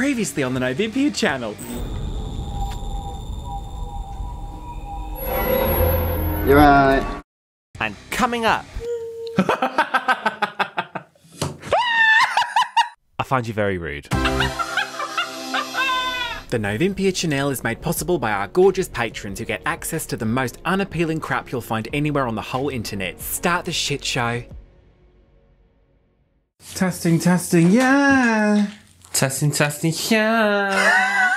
Previously on the Novympia channel. You're right. And coming up. I find you very rude. The Novympia channel is made possible by our gorgeous patrons who get access to the most unappealing crap you'll find anywhere on the whole internet. Start the shit show. Testing, testing, yeah. Testing, testing, yeah.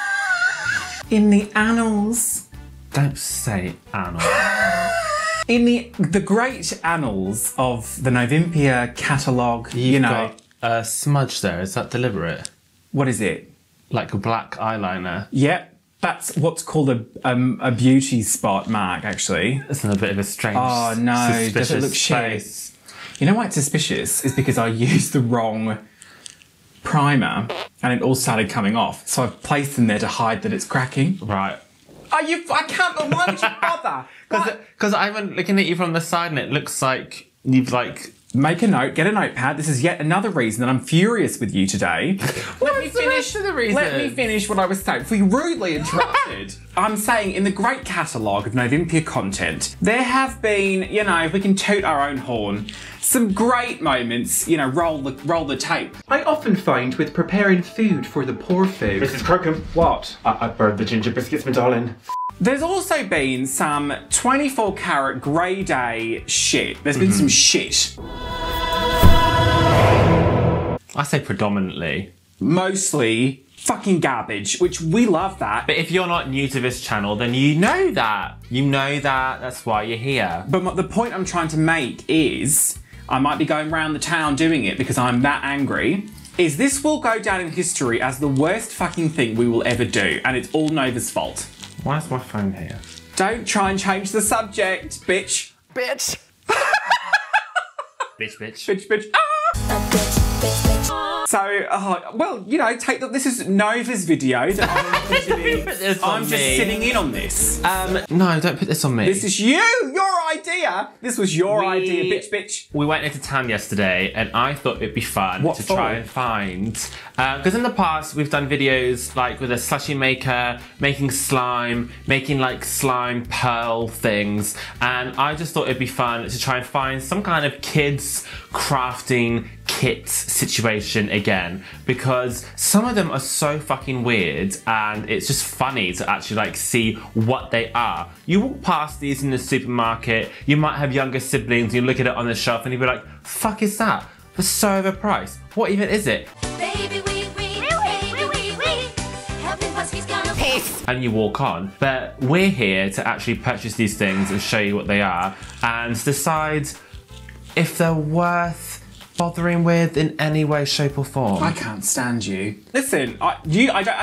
In the annals. Don't say annals. In the great annals of the Novympia catalogue, you know. Got a smudge there, is that deliberate? What is it? Like a black eyeliner. Yep, that's what's called a beauty spot mark, actually. That's a bit of a strange, oh no, suspicious, does it look space. Shit? You know why it's suspicious? It's because I used the wrong primer and it all started coming off. So I've placed them there to hide that it's cracking. Right. Are you, I can't, but why would you bother? Because I've been looking at you from the side and it looks like you've like... Make a note, get a notepad. This is yet another reason that I'm furious with you today. Let me finish what I was saying. For you rudely interrupted. I'm saying in the great catalogue of Novympia content, there have been, you know, if we can toot our own horn, some great moments, you know, roll the tape. I often find with preparing food for the poor food. Mrs. Crocombe. What? I burned the ginger biscuits, my darling. There's also been some 24 karat grey day shit. There's been some shit. I say predominantly. Mostly fucking garbage, which we love that. But if you're not new to this channel, then you know that. You know that, that's why you're here. But the point I'm trying to make is, I might be going round the town doing it because I'm that angry, is this will go down in history as the worst fucking thing we will ever do, and it's all Nova's fault. Why is my phone here? Don't try and change the subject, bitch. Bitch. Bitch, bitch. Bitch, bitch. Ah! Bitch, bitch, bitch. So, well, you know, take the, this is Nova's video that I'm just sitting in on this. No, don't put this on me. This is you, your idea. This was your idea, bitch, bitch. We went into town yesterday and I thought it'd be fun to try and find. Because in the past, we've done videos like with a slushy maker, making slime, making like slime pearl things, and I just thought it'd be fun to try and find some kind of kids crafting kit situation again, because some of them are so fucking weird and it's just funny to actually like see what they are. You walk past these in the supermarket, you might have younger siblings, you look at it on the shelf and you'll be like, fuck is that? For so overpriced. What even is it? Baby, and you walk on, but we're here to actually purchase these things and show you what they are and decide if they're worth bothering with in any way, shape or form. I can't stand you. Listen, I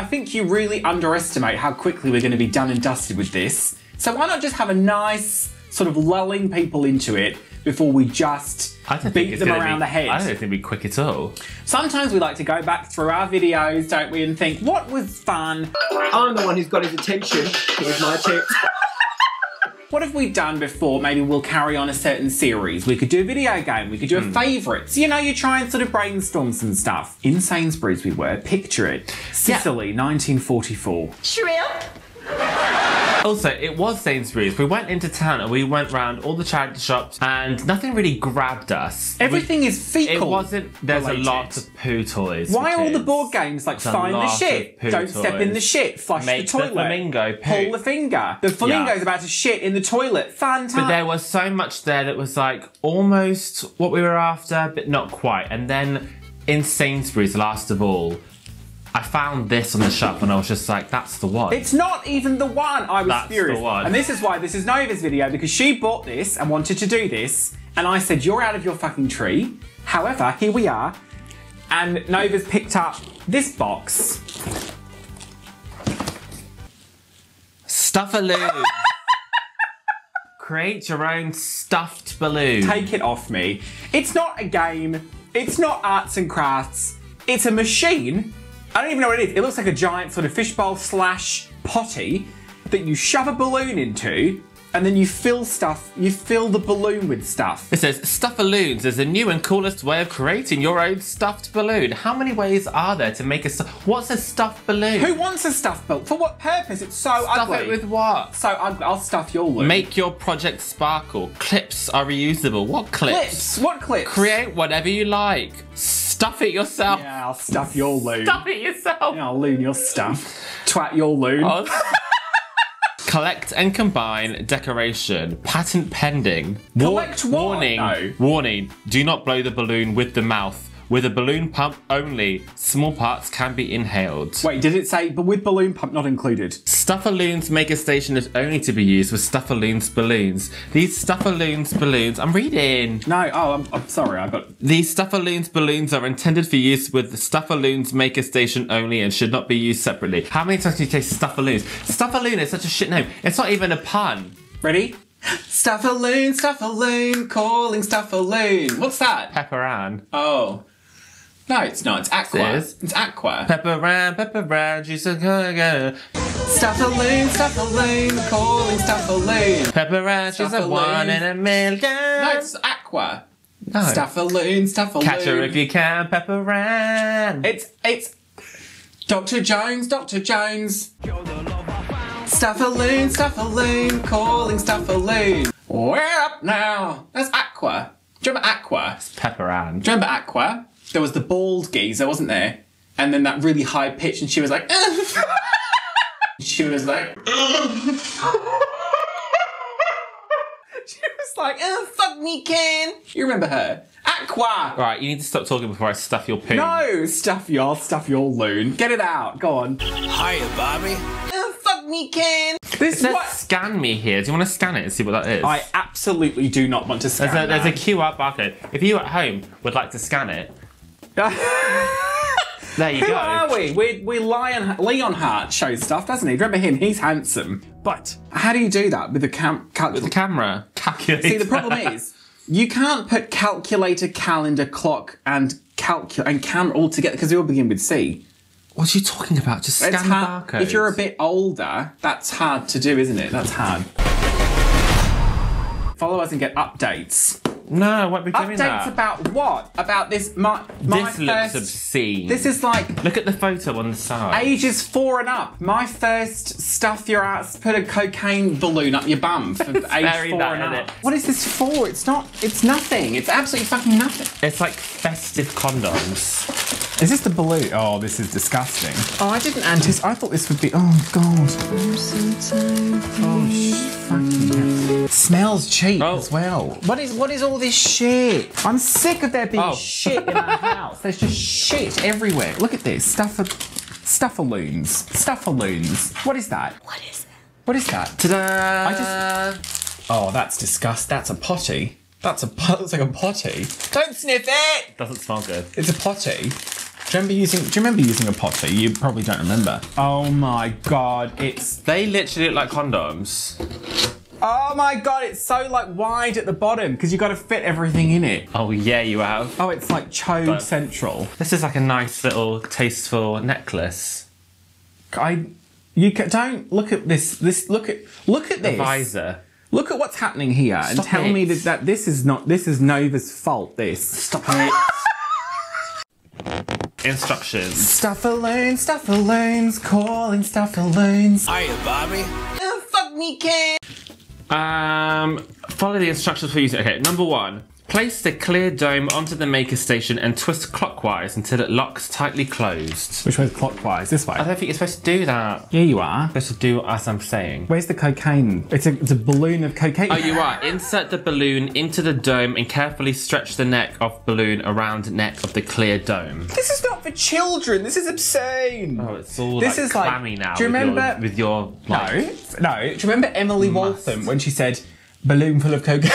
think you really underestimate how quickly we're going to be done and dusted with this, so why not just have a nice sort of lulling people into it before we just beat them around the head. I don't think it'd be quick at all. Sometimes we like to go back through our videos, don't we, and think, what was fun? I'm the one who's got his attention. Here's my tip. What have we done before? Maybe we'll carry on a certain series. We could do a video game. We could do a favourites. You know, you try and sort of brainstorm some stuff. In Sainsbury's we were. Picture it. Sicily, 1944. Shrimp. Also, it was Sainsbury's. We went into town and we went round all the charity shops and nothing really grabbed us. Everything is fecal. It wasn't, there's related. A lot of poo toys. Why are all the board games like find the shit, don't step in the shit, flush the toilet, the flamingo poo. Pull the finger, the flamingo's about to shit in the toilet, fun time. But there was so much there that was like almost what we were after, but not quite. And then in Sainsbury's, last of all, I found this on the shelf and I was just like, that's the one. It's not even the one. I was furious. The one. And this is why this is Nova's video, because she bought this and wanted to do this. And I said, you're out of your fucking tree. However, here we are. And Nova's picked up this box. Stuffaloons. Create your own stuffed balloon. Take it off me. It's not a game. It's not arts and crafts. It's a machine. I don't even know what it is. It looks like a giant sort of fishbowl slash potty that you shove a balloon into And then you fill stuff, you fill the balloon with stuff. It says, Stuffaloons is the new and coolest way of creating your own stuffed balloon. How many ways are there to make a what's a stuffed balloon? Who wants a stuffed balloon? For what purpose? It's so ugly. Stuff it with what? So ugly. I'll stuff your balloon. Make your project sparkle. Clips are reusable. What clips? Clips? What clips? Create whatever you like. Stuff it yourself. Yeah, I'll stuff your loon. Stuff it yourself. Yeah, I'll loon your stuff. Twat your loon. Oh. Collect and combine decoration. Patent pending. Collect what? Warning. No. Warning. Do not blow the balloon with the mouth. With a balloon pump only, small parts can be inhaled. Wait, did it say, but with balloon pump not included? Stuffaloons Mega Station is only to be used with Stuffaloons balloons. These Stuffaloons balloons, I'm reading. No, oh, I'm sorry, I got. These Stuffaloons balloons are intended for use with the Stuffaloons Maker Station only and should not be used separately. How many times do you say Stuffaloons? Stuffaloon is such a shit name. It's not even a pun. Ready? Stuffaloon, Stuffaloon, calling Stuffaloon. What's that? Pepper-Ann. Oh. No, it's not. It's Aqua. It is. It's Aqua. Pepper-Ann, Pepper-Ann, she's a girl. Stuffaloon, Stuffaloon, calling Stuffaloon. Pepper-Ann, she's a one in a million. No, it's Aqua. No. Stuffaloon, Stuffaloon. Catch her if you can, Pepper-Ann. It's Dr. Jones, Dr. Jones. Stuffaloon, Stuffaloon, calling Stuffaloon. We're up now. That's Aqua. Do you remember Aqua? It's Pepper-Ann. Do you remember Aqua? There was the bald geezer, wasn't there? And then that really high pitch, and she was like, she was like, she was like, oh, fuck me, Ken. You remember her? Aqua. Right, you need to stop talking before I stuff your poo. No, stuff your loon. Get it out. Go on. Hiya, Bobby. Oh, fuck me, Ken. This is what... Scan me here. Do you want to scan it and see what that is? I absolutely do not want to scan it. There's a QR barcode. If you at home would like to scan it. There you go. Who are we? We're Leon Hart shows stuff, doesn't he? Remember him? He's handsome. But how do you do that with the camera? Calculator. See, the problem is you can't put calculator, calendar, clock, and camera all together because they all begin with C. What are you talking about? Just scan the barcode. If you're a bit older, that's hard to do, isn't it? That's hard. Follow us and get updates. No, I won't be doing that. Updates about what? About this, my this first... This looks obscene. This is like... Look at the photo on the side. Ages 4 and up. My first stuff your ass, put a cocaine balloon up your bum for age 4 and up. What is this for? It's not... It's nothing. It's absolutely fucking nothing. It's like festive condoms. Is this the balloon? Oh, this is disgusting. Oh, I didn't anticipate... I thought this would be... Oh, God. Oh, fucking... Smells cheap as well. What is all this shit? I'm sick of there being shit in our house. There's just shit everywhere. Look at this. Stuffaloons. Stuffaloons. What is that? What is that? What is that? Ta-da! I just... Oh, that's disgusting. That's a potty. That's like a potty. Don't sniff it! Doesn't smell good. It's a potty. Do you remember using a potty? You probably don't remember. Oh my God, it's... They literally look like condoms. Oh my God, it's so like wide at the bottom because you've got to fit everything in it. Oh yeah, you have. Oh, it's like chode central. This is like a nice little tasteful necklace. Don't look at this. Look at this. The visor. Look at what's happening here and tell me that this is Nova's fault. This. Stop it. Instructions. Stuffaloons, Stuffaloons, calling Stuffaloons. Hiya, Bobby. Oh, fuck me, kid. Follow the instructions for using it. Okay, number 1, place the clear dome onto the maker station and twist clockwise until it locks tightly closed. Which way is clockwise? This way? I don't think you're supposed to do that. Yeah, you are. You're supposed to do as I'm saying. Where's the cocaine? It's a balloon of cocaine. Oh, you are. Insert the balloon into the dome and carefully stretch the neck of balloon around the neck of the clear dome. This is not for children. This is obscene. Oh, it's all this like is clammy like, now. Do you remember? With your like, no. Do you remember Emily Waltham when she said, balloon full of cocaine?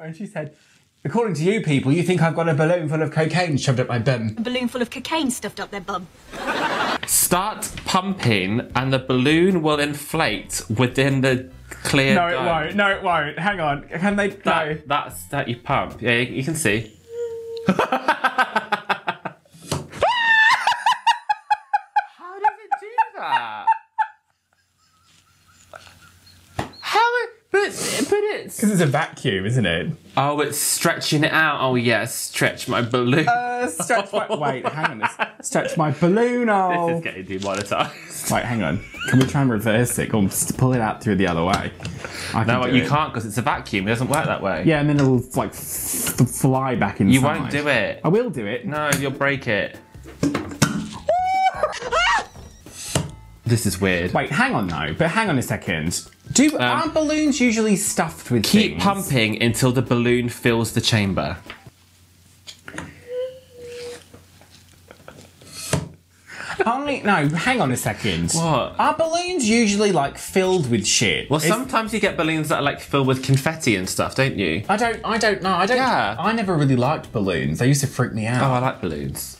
And she said, according to you people, you think I've got a balloon full of cocaine shoved up my bum. A balloon full of cocaine stuffed up their bum. Start pumping and the balloon will inflate within the clear dome. It won't. No, it won't. Hang on. Can they... No. That's that you pump. Yeah, you can see. How does it do that? balloons. Because it's a vacuum, isn't it? Oh, it's stretching it out. Oh, yeah, stretch my balloon. Stretch my... Wait, hang on. Stretch my balloon, oh. This is getting demonetized. Wait, hang on. Can we try and reverse it? Go on, just pull it out through the other way. No, you can't because it's a vacuum. It doesn't work that way. Yeah, and then it'll, like, fly back inside. You won't do it. I will do it. No, you'll break it. This is weird. Wait, hang on though, but hang on a second. Aren't balloons usually stuffed with things? Keep pumping until the balloon fills the chamber. No, hang on a second. What? Are balloons usually like filled with shit? Well, sometimes you get balloons that are like filled with confetti and stuff, don't you? I don't know. I don't. Yeah. I never really liked balloons. They used to freak me out. Oh, I like balloons.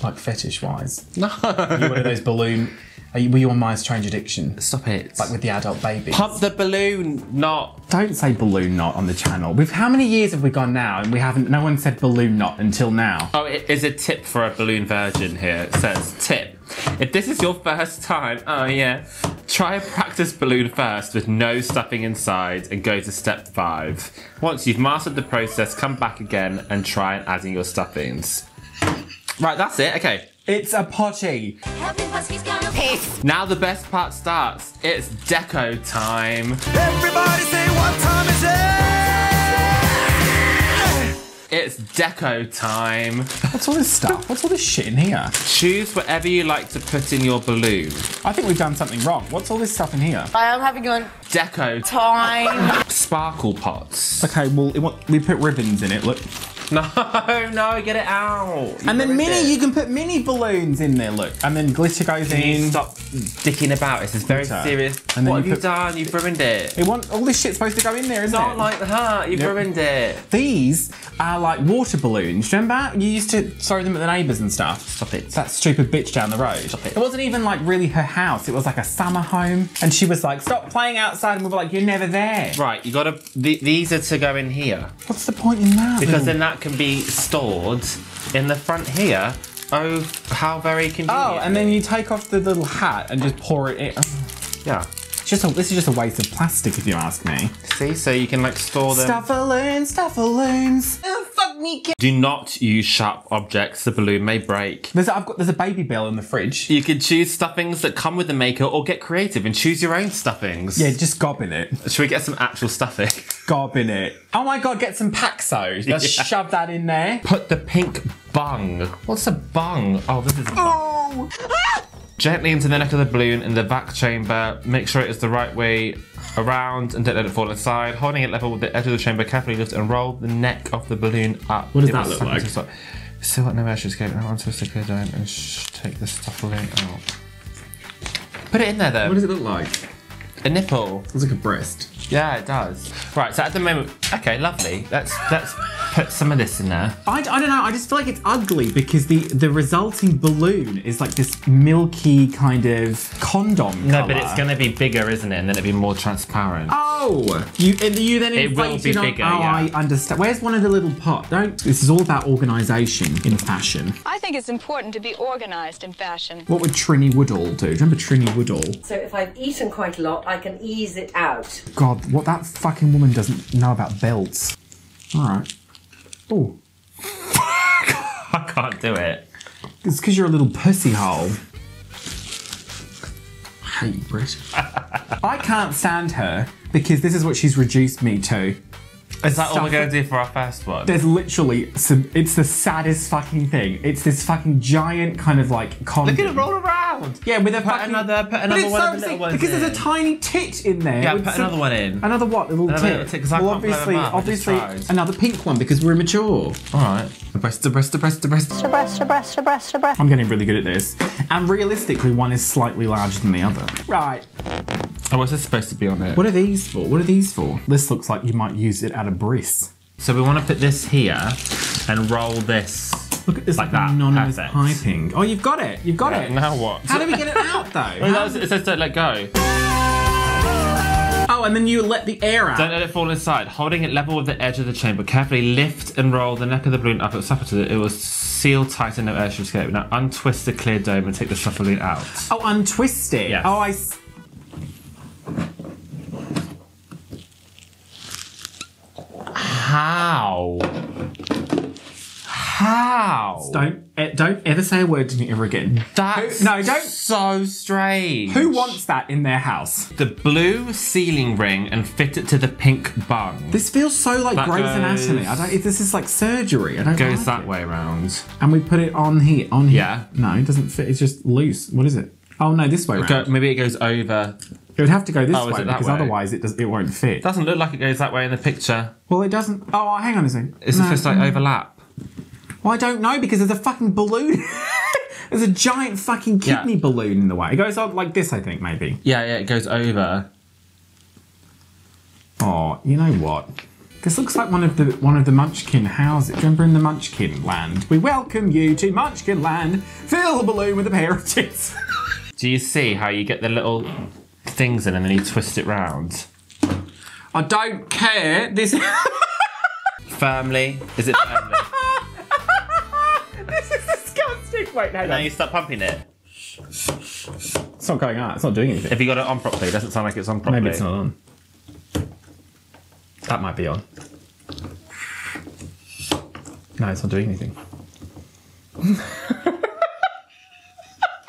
Like fetish-wise. No. Are you one of those balloon... were you on My Strange Addiction? Stop it. Like with the adult babies. Pump the balloon knot. Don't say balloon knot on the channel. How many years have we gone now and we haven't... No one said balloon knot until now. Oh, it is a tip for a balloon virgin here. It says, tip. If this is your first time, oh yeah, try a practice balloon first with no stuffing inside and go to step 5. Once you've mastered the process, come back again and try and add in your stuffings. Right, that's it, okay. It's a potty. Now the best part starts. It's deco time. Everybody say what time is it? It's deco time. What's all this stuff? What's all this shit in here? Choose whatever you like to put in your balloon. I think we've done something wrong. What's all this stuff in here? I am having one. Deco time. Sparkle pots. Okay, well, we put ribbons in it, look. No, get it out. And then you can put mini balloons in there, look. And then glitter goes in. You stop dicking about, this is very serious. And then what have you done? You've ruined it. All this shit's supposed to go in there, isn't it? Not like that, you've ruined it. These are like water balloons, remember? You used to throw them at the neighbours and stuff. Stop it. That stupid bitch down the road. Stop it. It wasn't even like really her house, it was like a summer home. And she was like, stop playing outside, and we were like, you're never there. Right, you gotta, these are to go in here. What's the point in that? Because then that can be stored in the front here. Oh, how very convenient. Oh, and then you take off the little hat and just pour it in. Yeah. This is just a waste of plastic if you ask me. See, so you can like store them. Stuffaloons. Oh, fuck me. Do not use sharp objects, the balloon may break. There's a baby bell in the fridge. You can choose stuffings that come with the maker or get creative and choose your own stuffings. Yeah, just gob in it. Should we get some actual stuffing? Gob in it. Oh my God, get some Paxo. Just shove that in there. Put the pink bung. What's a bung? Oh, this is a bung. Oh. Ah! Gently into the neck of the balloon in the back chamber. Make sure it is the right way around and don't let it fall inside. Holding it level with the edge of the chamber, carefully lift and roll the neck of the balloon up. What does that look like? Still got no air to escape. Now onto a sticker dome and take the stuffling out. Put it in there though. What does it look like? A nipple. It looks like a breast. Yeah, it does. Right, so at the moment, okay, lovely. Let's put some of this in there. I don't know, I just feel like it's ugly because the resulting balloon is like this milky kind of condom colour. No, but it's gonna be bigger, isn't it? And then it'll be more transparent. Oh, you then inflate it will be bigger, yeah. I understand. Where's one of the little pot? Don't, this is all about organisation in fashion. I think it's important to be organised in fashion. What would Trinny Woodall do? Do you remember Trinny Woodall? So if I've eaten quite a lot, I can ease it out. God, what that fucking woman doesn't know about belts. All right. Oh. I can't do it. It's because you're a little pussy hole. I hate you, Brit. I can't stand her because this is what she's reduced me to. Is that all we're going to do for our first one? There's literally some, it's the saddest fucking thing. It's this fucking giant kind of like condom. Look at it roll around. Yeah, with a fucking... Put another one in there. Because there's a tiny tit in there. Yeah, put another one in. Another what? A little tit. Well, obviously another pink one because we're immature. All right. The breast. I'm getting really good at this. And realistically, one is slightly larger than the other. Right. Oh, what's this supposed to be on there? What are these for? What are these for? This looks like you might use it at a breast. So we want to put this here and roll this. Look at this like that. Anonymous piping. Oh, you've got it. You've got it. Now what? How do we get it out though? It says don't let go. Oh, and then you let the air out. Don't let it fall inside. Holding it level with the edge of the chamber, carefully lift and roll the neck of the balloon up at it. It will seal tight and no air should escape. Now untwist the clear dome and take the stuff balloon out. Oh, untwist it. Yes. Oh, I. Wow. Don't ever say a word to me ever again. That's so strange. Who wants that in their house? The blue ceiling ring and fit it to the pink bung. This feels so like Grey's Anatomy. This is like surgery. I don't know. Goes that way around. And we put it on here. On here. Yeah. No, it doesn't fit. It's just loose. What is it? Oh no, this way around. Maybe it goes over. It would have to go this way because otherwise it won't fit. It doesn't look like it goes that way in the picture. Well, it doesn't. Oh, hang on a second. Is it just like overlap? Well, I don't know because there's a fucking balloon. There's a giant fucking kidney balloon in the way. It goes up like this, I think, maybe. Yeah, yeah, it goes over. Oh, you know what? This looks like one of the Munchkin houses. Do you remember in the Munchkin land? We welcome you to Munchkin land. Fill the balloon with a pair of tits. Do you see how you get the little things in and then you twist it round? I don't care. This firmly. Is it firmly? This is disgusting. Wait, no. Now you start pumping it. It's not going out. It's not doing anything. Have you got it on properly? It doesn't sound like it's on properly. Maybe it's not on. That might be on. No, it's not doing anything.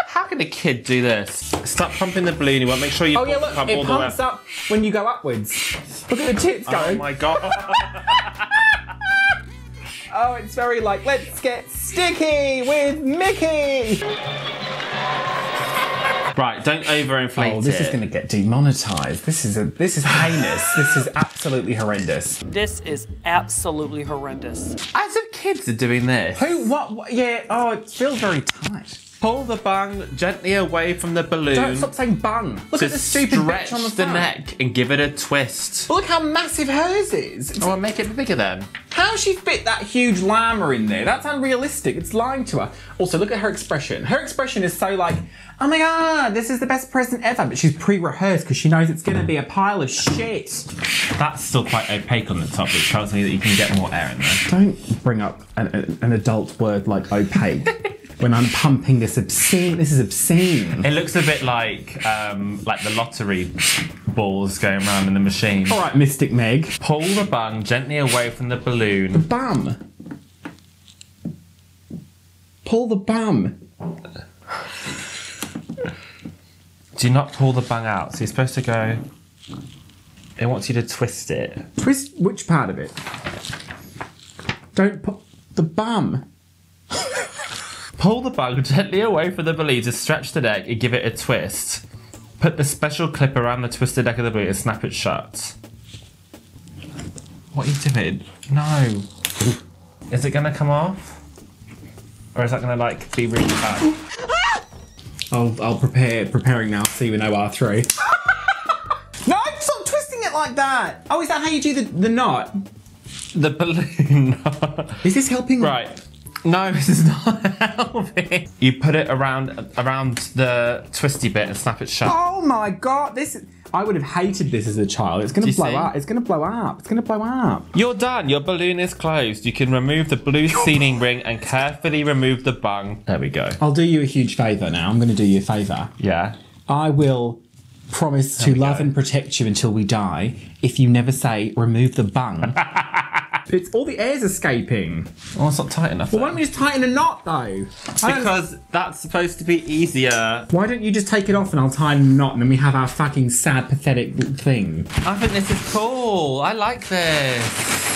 How can a kid do this? Start pumping the balloon. You want to make sure you pump all the way. It pumps up when you go upwards. Look at the tits going. Oh my god. Oh, it's very like, let's get sticky with Mickey. Right, don't overinflate it. Oh, this is going to get demonetized. This is heinous. This is absolutely horrendous. This is absolutely horrendous. As if kids are doing this. Who? What? Yeah. Oh, it feels very tight. Pull the bung gently away from the balloon. Don't stop saying bung. Look at the stupid bitch on the front. Neck and give it a twist. But look how massive hers is. It's I'll make it bigger then. How she fit that huge llama in there? That's unrealistic. It's lying to her. Also, look at her expression. Her expression is so like, oh my god, this is the best present ever. But she's pre-rehearsed because she knows it's going to be a pile of shit. That's still quite opaque on the top, which tells me that you can get more air in there. Don't bring up an adult word like opaque. When I'm pumping this obscene, this is obscene. It looks a bit like the lottery balls going around in the machine. All right, Mystic Meg. Pull the bung gently away from the balloon. The bum. Pull the bum. Do not pull the bung out. So you're supposed to go. It wants you to twist it. Twist which part of it? Don't pull the bum. Pull the bung gently away from the balloon to stretch the neck and give it a twist. Put the special clip around the twisted neck of the balloon and snap it shut. What are you doing? No. Is it gonna come off? Or is that gonna like be really bad? I'll preparing now, see when OR3. No, stop twisting it like that! Oh, is that how you do the knot? The balloon knot. Is this helping? Right. No, this is not helping. You put it around the twisty bit and snap it shut. Oh my god, I would have hated this as a child. It's gonna blow up. It's gonna blow up. It's gonna blow up. You're done. Your balloon is closed. You can remove the blue ceiling ring and carefully remove the bung. There we go. I'll do you a huge favour now. I'm gonna do you a favour. Yeah. I will promise to love and protect you until we die if you never say remove the bung. It's all the air's escaping. Oh, it's not tight enough. Well, why don't we just tighten a knot though? Because that's supposed to be easier. Why don't you just take it off and I'll tighten a knot and then we have our fucking sad, pathetic thing. I think this is cool. I like this.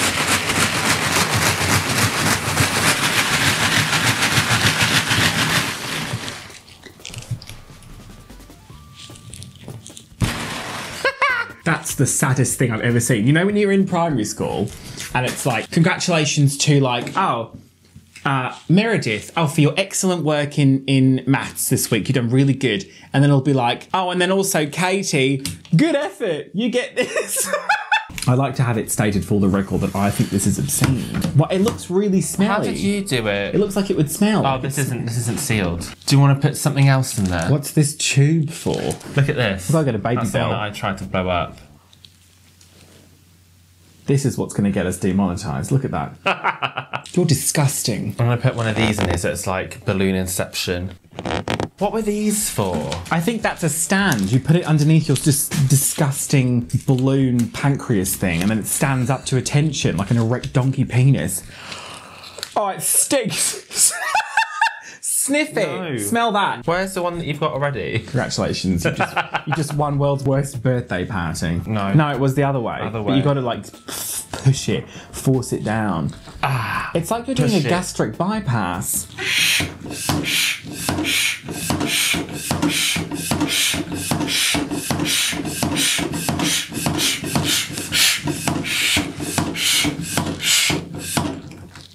That's the saddest thing I've ever seen. You know when you're in primary school and it's like, congratulations to like, Meredith, for your excellent work in maths this week. You've done really good. And then it'll be like, oh, and then also Katie, good effort, you get this. I like to have it stated for the record that I think this is obscene. Well, it looks really smelly. How did you do it? It looks like it would smell. Oh, this isn't sealed. Do you want to put something else in there? What's this tube for? Look at this. I've got a baby bell. That's the one that I tried to blow up. This is what's going to get us demonetized. Look at that. You're disgusting. I'm going to put one of these in here so it's like balloon inception. What were these for? I think that's a stand. You put it underneath your disgusting balloon pancreas thing and then it stands up to attention like an erect donkey penis. Oh, it stinks. Sniff it. No. Smell that. Where's the one that you've got already? Congratulations. You just won world's worst birthday party. No. No, it was the other way. But you got to like push it, force it down. Ah, it's like you're doing a gastric bypass.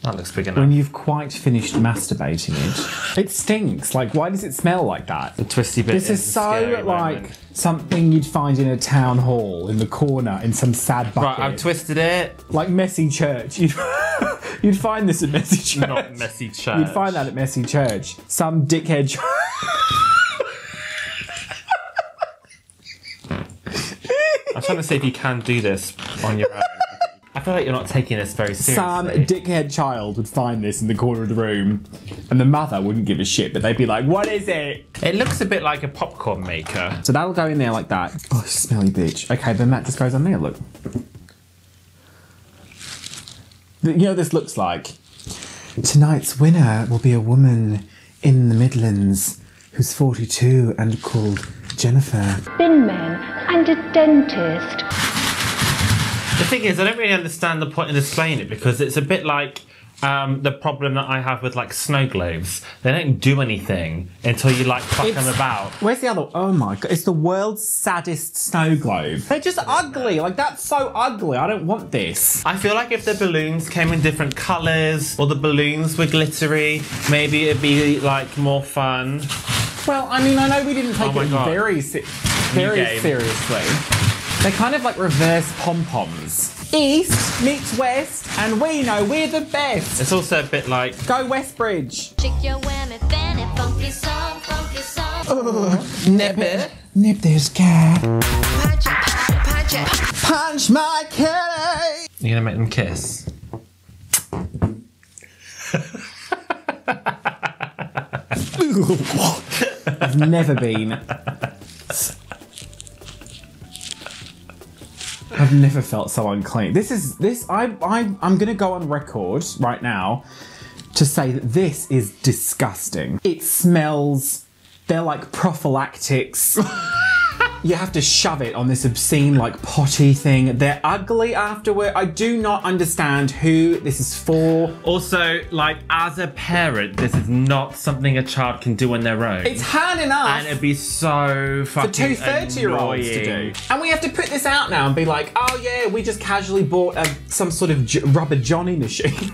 That looks big enough. When you've quite finished masturbating it. It stinks. Like, why does it smell like that? The twisty bit. This is so like something you'd find in a town hall in the corner in some sad bucket. Right, I've twisted it. Like Messy Church. You'd find this at Messy Church. Not Messy Church. You'd find that at Messy Church. Some dickhead church. I'm trying to see if you can do this on your own. I feel like you're not taking this very seriously. Some dickhead child would find this in the corner of the room, and the mother wouldn't give a shit, but they'd be like, what is it? It looks a bit like a popcorn maker. So that'll go in there like that. Oh, smelly bitch. Okay, then that just goes on there, look. You know what this looks like? Tonight's winner will be a woman in the Midlands who's 42 and called Jennifer. Bin men and a dentist. The thing is, I don't really understand the point in displaying it because it's a bit like the problem that I have with like snow globes. They don't do anything until you like fuck them about. Where's the other? Oh my god! It's the world's saddest snow globe. They're just ugly. Like that's so ugly. I don't want this. I feel like if the balloons came in different colours or the balloons were glittery, maybe it'd be like more fun. Well, I mean, I know we didn't take it very seriously. They're kind of like reverse pom-poms. East meets West, and we know we're the best. It's also a bit like... Go Westbridge. Nip it. Nip this cat. Punch my kitty. You're gonna make them kiss? I've never been... I've never felt so unclean. I'm gonna go on record right now to say that this is disgusting. It smells, they're like prophylactics. You have to shove it on this obscene like potty thing. They're ugly afterward. I do not understand who this is for. Also, like as a parent, this is not something a child can do on their own. It's hard enough. And it'd be so fucking annoying. For two 30-year-olds to do. And we have to put this out now and be like, oh yeah, we just casually bought some sort of rubber Johnny machine.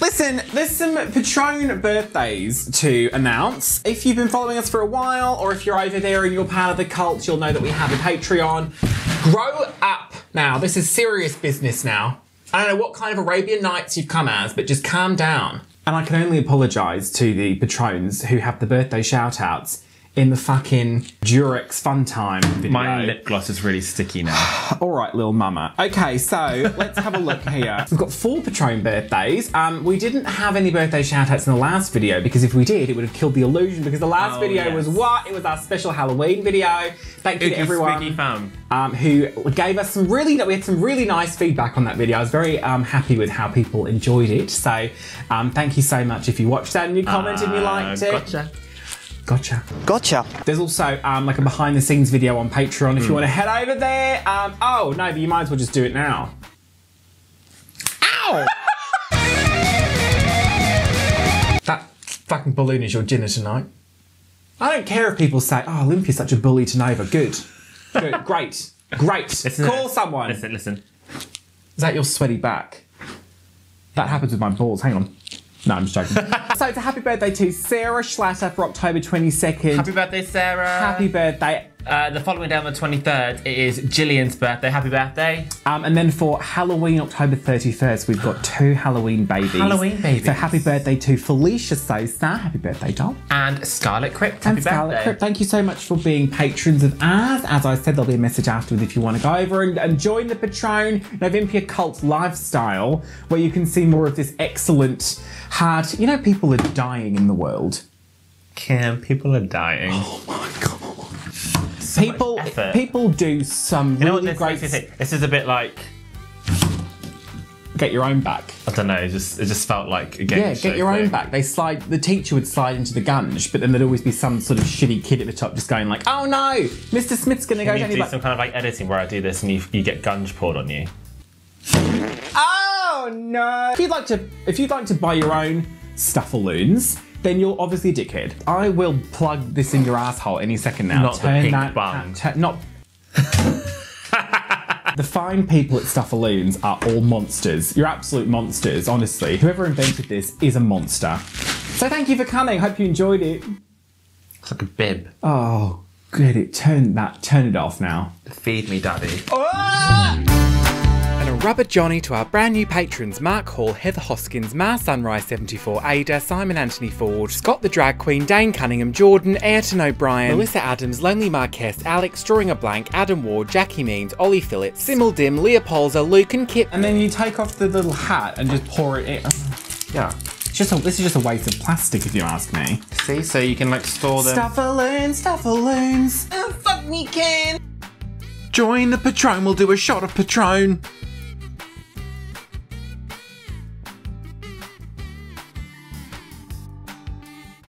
Listen, there's some Patreon birthdays to announce. If you've been following us for a while, or if you're over there and you're part of the cult, you'll know that we have a Patreon. Grow up now. This is serious business now. I don't know what kind of Arabian Nights you've come as, but just calm down. And I can only apologise to the Patrons who have the birthday shout-outs in the fucking Durex fun time video. My lip gloss is really sticky now. All right, little mama. Okay, so let's have a look here. We've got 4 Patreon birthdays. We didn't have any birthday shout-outs in the last video because if we did, it would have killed the illusion because the last video was what? It was our special Halloween video. Thank you to everyone who gave us some really, we had some really nice feedback on that video. I was very happy with how people enjoyed it. So thank you so much if you watched that and you commented and you liked it. Gotcha. There's also like a behind the scenes video on Patreon if you want to head over there. Oh no, but you might as well just do it now. Ow! That fucking balloon is your dinner tonight. I don't care if people say, oh, Olympia's such a bully to Nova. Good. Good. Great. Call someone. Listen. Is that your sweaty back? That happens with my balls. Hang on. No, I'm just joking. So it's a happy birthday to Sarah Schlatter for October 22nd. Happy birthday, Sarah. Happy birthday. The following day on the 23rd, it is Gillian's birthday. Happy birthday. And then for Halloween, October 31st, we've got 2 Halloween babies. Halloween babies. So happy birthday to Felicia Sosa. Happy birthday, doll. And Scarlet Crypt. Happy birthday. Scarlet Crypt. Thank you so much for being patrons of ours. As I said, there'll be a message afterwards if you want to go over and join the Patreon Novympia cult lifestyle, where you can see more of this excellent... You know, people are dying in the world. Cam, people are dying. Oh my god! So people do some. You know what this makes me think? This is a bit like. get your own back. I don't know, it just felt like a game show. Yeah, get your own back. They slide, the teacher would slide into the gunge, but then there'd always be some sort of shitty kid at the top just going like, oh no, Mr. Smith's gonna go get me back. Some kind of like editing where I do this and you get gunge poured on you. Oh no! If you'd like to buy your own Stuffaloons, then you're obviously a dickhead. I will plug this in your asshole any second now. Not turn the pink that bum. Not. The fine people at Stuffaloons are all monsters. You're absolute monsters, honestly. Whoever invented this is a monster. So thank you for coming. Hope you enjoyed it. It's like a bib. Oh, good. Turn it off now. Feed me, daddy. Oh! And a rubber Johnny to our brand new patrons Mark Hall, Heather Hoskins, Ma Sunrise 74, Ada, Simon Anthony Ford, Scott the Drag Queen, Dane Cunningham, Jordan, Ayrton O'Brien, Melissa Adams, Lonely Marquess, Alex, Drawing a Blank, Adam Ward, Jackie Means, Ollie Phillips, Simaldim, Leopolza, Luke and Kip. And then you take off the little hat and just pour it in. Yeah. This is just a waste of plastic if you ask me. See, so you can like store them. Stuffaloons, Stuffaloons, oh fuck me can. Join the Patron, we'll do a shot of Patron.